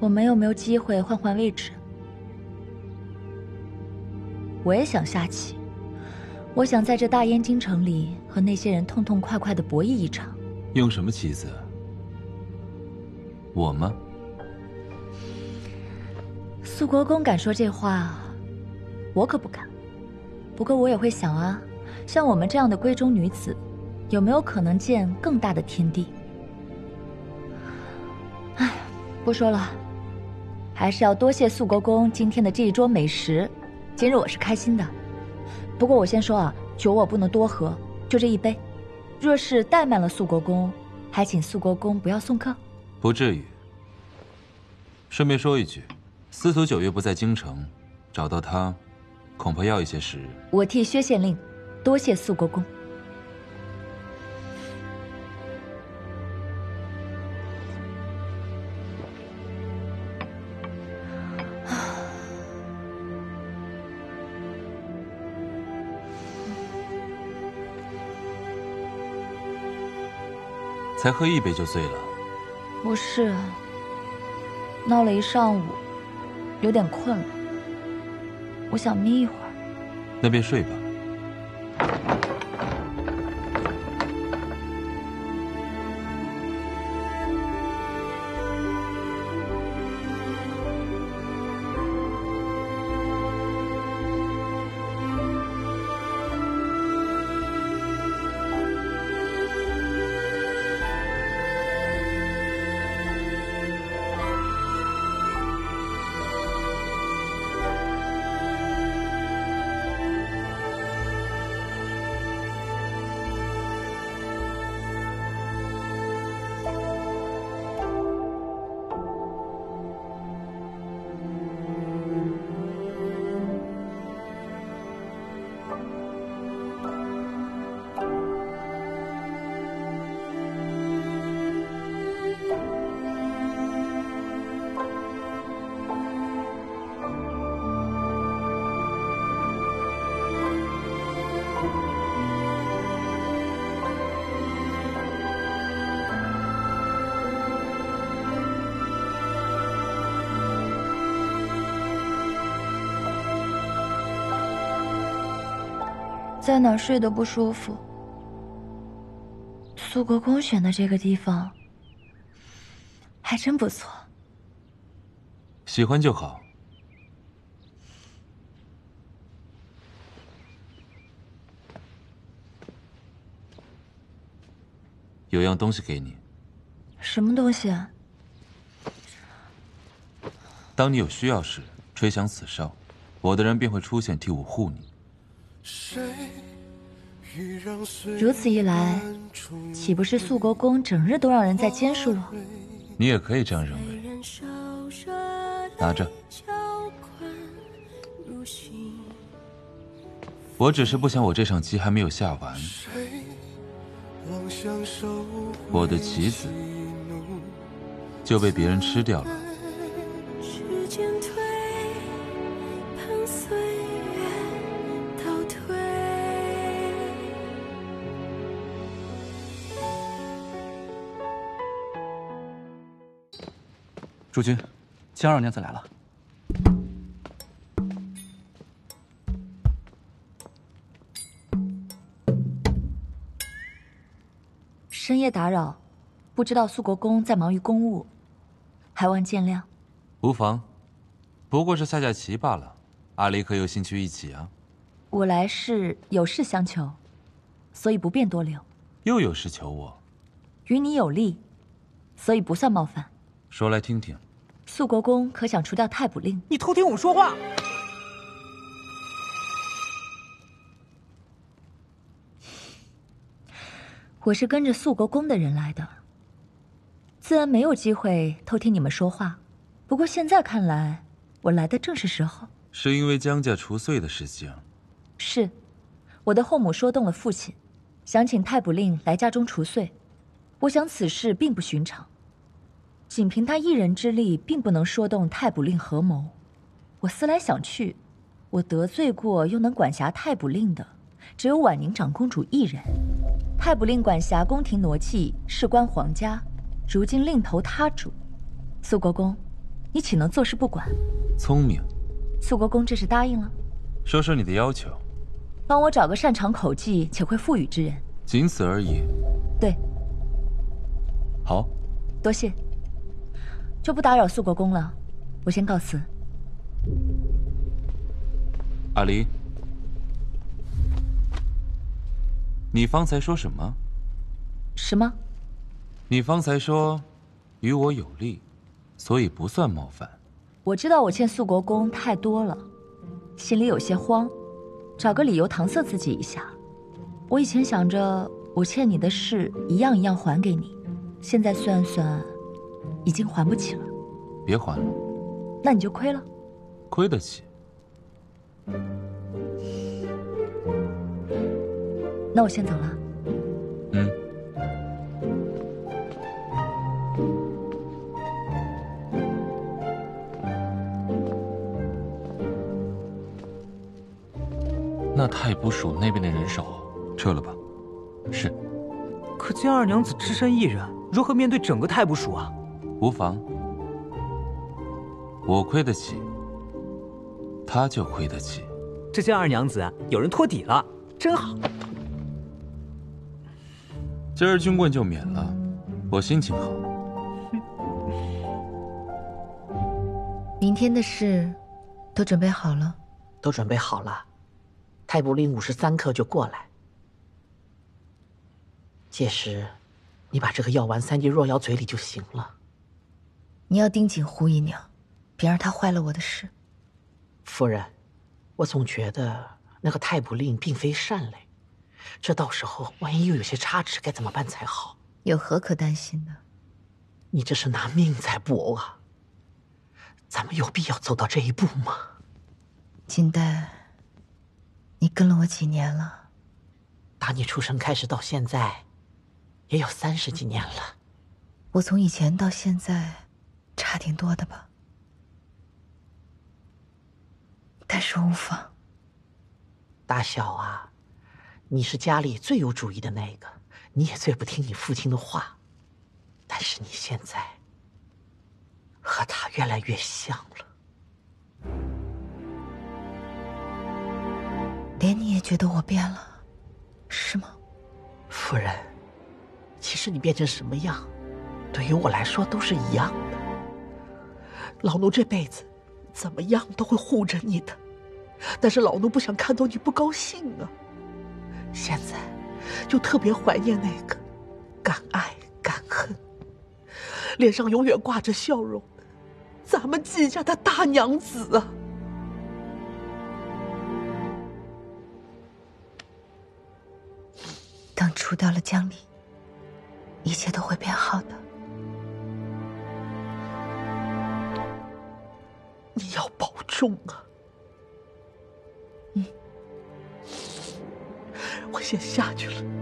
我们有没有机会换换位置？我也想下棋，我想在这大燕京城里和那些人痛痛快快的博弈一场。用什么棋子？我吗？苏国公敢说这话，我可不敢。不过我也会想啊，像我们这样的闺中女子，有没有可能见更大的天地？ 不说了，还是要多谢素国公今天的这一桌美食。今日我是开心的，不过我先说啊，酒我不能多喝，就这一杯。若是怠慢了素国公，还请素国公不要送客。不至于。顺便说一句，司徒九月不在京城，找到他，恐怕要一些时日。我替薛县令多谢素国公。 才喝一杯就醉了？不是，闹了一上午，有点困了，我想眯一会儿。那便睡吧。在哪儿睡得不舒服？苏国公选的这个地方还真不错。喜欢就好。有样东西给你。什么东西啊？当你有需要时，吹响此哨，我的人便会出现替我护你。 如此一来，岂不是素国公整日都让人在监视我？你也可以这样认为。拿着，我只是不想我这场棋还没有下完，我的棋子就被别人吃掉了。 主君，江二娘子来了。深夜打扰，不知道苏国公在忙于公务，还望见谅。无妨，不过是下下棋罢了。阿离可有兴趣一起啊？我来是有事相求，所以不便多留。又有事求我？与你有利，所以不算冒犯。 说来听听，素国公可想除掉太卜令？你偷听我说话！我是跟着素国公的人来的，自然没有机会偷听你们说话。不过现在看来，我来的正是时候。是因为江家除祟的事情？是，我的后母说动了父亲，想请太卜令来家中除祟。我想此事并不寻常。 仅凭他一人之力，并不能说动太卜令合谋。我思来想去，我得罪过又能管辖太卜令的，只有婉宁长公主一人。太卜令管辖宫廷傩妓，事关皇家，如今另投他主。苏国公，你岂能坐视不管？聪明。苏国公这是答应了。说说你的要求。帮我找个擅长口技且会腹语之人。仅此而已。对。好。多谢。就不打扰苏国公了，我先告辞。阿离，你方才说什么？什么？你方才说，与我有利，所以不算冒犯。我知道我欠苏国公太多了，心里有些慌，找个理由搪塞自己一下。我以前想着我欠你的事一样一样还给你，现在算算，已经还不起了。别还了。那你就亏了。亏得起。 那我先走了。嗯。那太不署那边的人手，撤了吧。是。可见二娘子只身一人，如何面对整个太不署啊？无妨，我亏得起。 他就亏得起。这件二娘子有人托底了，真好。今儿军棍就免了，我心情好。明天的事都准备好了？都准备好了，太卜令53刻就过来。届时，你把这个药丸塞进若瑶嘴里就行了。你要盯紧胡姨娘，别让她坏了我的事。 夫人，我总觉得那个太卜令并非善类，这到时候万一又有些差池，该怎么办才好？有何可担心的？你这是拿命在布偶啊！咱们有必要走到这一步吗？锦代，你跟了我几年了？打你出生开始到现在，也有30几年了。我从以前到现在，差挺多的吧？ 但是无妨。大小啊，你是家里最有主意的那个，你也最不听你父亲的话。但是你现在和他越来越像了，连你也觉得我变了，是吗？夫人，其实你变成什么样，对于我来说都是一样的。老奴这辈子。 怎么样都会护着你的，但是老奴不想看到你不高兴啊。现在就特别怀念那个敢爱敢恨、脸上永远挂着笑容，咱们季家的大娘子啊。等除掉了江离，一切都会变好的。 你要保重啊！嗯，我先下去了。